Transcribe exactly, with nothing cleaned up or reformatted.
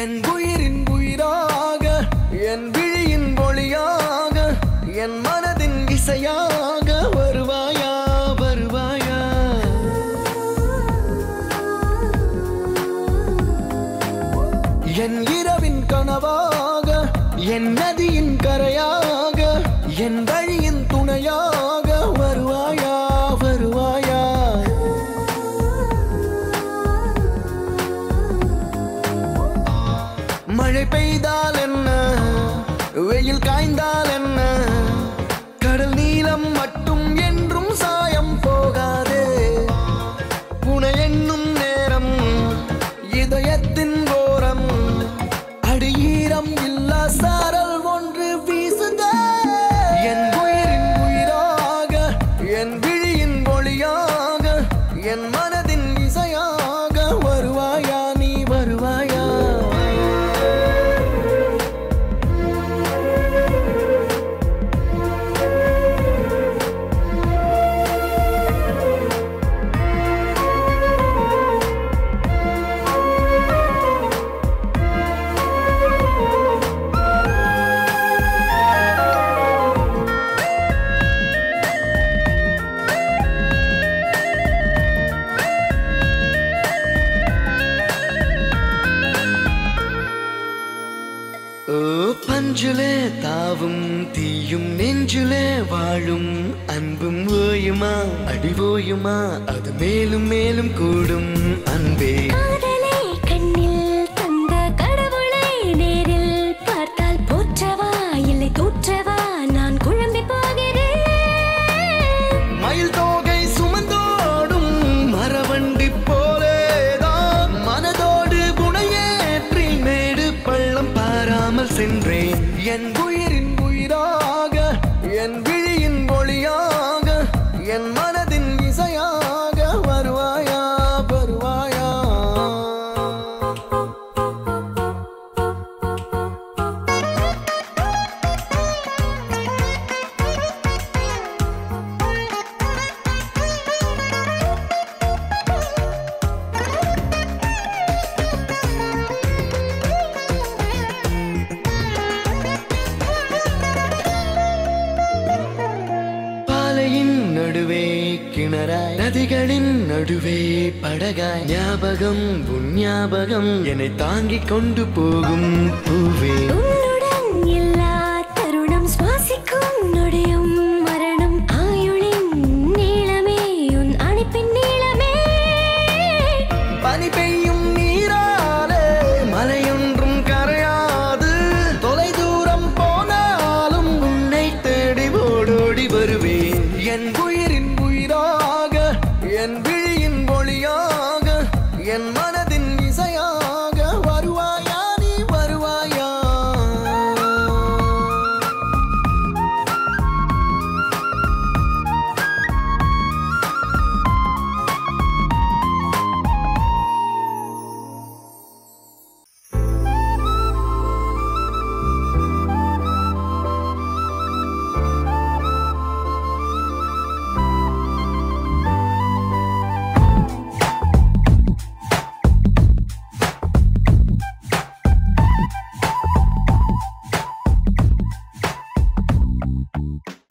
என் உயிரின் உயிராக, என் விழியின் ஒளியாக, என் மனதின் இசையாக வருவாயா வருவாயா. என் இரவின் கனவாக, என் நதியின் கரையாக, என் வழியின் துணையாக வருவாயா வருவாயா. மழை பெய்தால் என்ன, வெயில் காய்ந்தால் என்ன, கடல் நீலம் மட்டும் என்றும் சாயம் போகாதே. புனை என்னும் நேரம் இதயத்தின் ஓரம் அடியீரம் இல்லா சாரல் ஒன்று வீசுக. என் உயிரின் உயிராக, என் விழியின் ஒளியாக, என் மனதின் இசையாக வருவாயா நீ வருவாயா. பஞ்சுலே தாவும் தீயும் நெஞ்சுலே வாழும் அன்பும் ஓயுமா அடி ஓயுமா, அது மேலும் மேலும் கூடும் அன்பே. என் உயிரின் உயிராக, என் விழியின் ஒளியாக, என் மனதின் இசையாக வருவாயா வருவாயா. நடுவே கிணறாய், நதிகளின் நடுவே படகாய், ஞாபகம் உன் ஞாபகம் என்னை தாங்கிக் கொண்டு போகும் பூவே. எல்லா தருணம் சுவாசிக்கும் நொடியும் மரணம் ஆயுளின் நீளமே உன் அணைப்பின் நீளமே. பனி பெய்யும் நீராலே மலையொன்றும் கரையாது, தொலை தூரம் போனாலும் உன்னை தேடி ஓடோடி வருவேன். என் என் விழியின் ஒளியாக, என் மனதின் இசையாக வருவாயா நீ வருவாயா. Mm-hmm.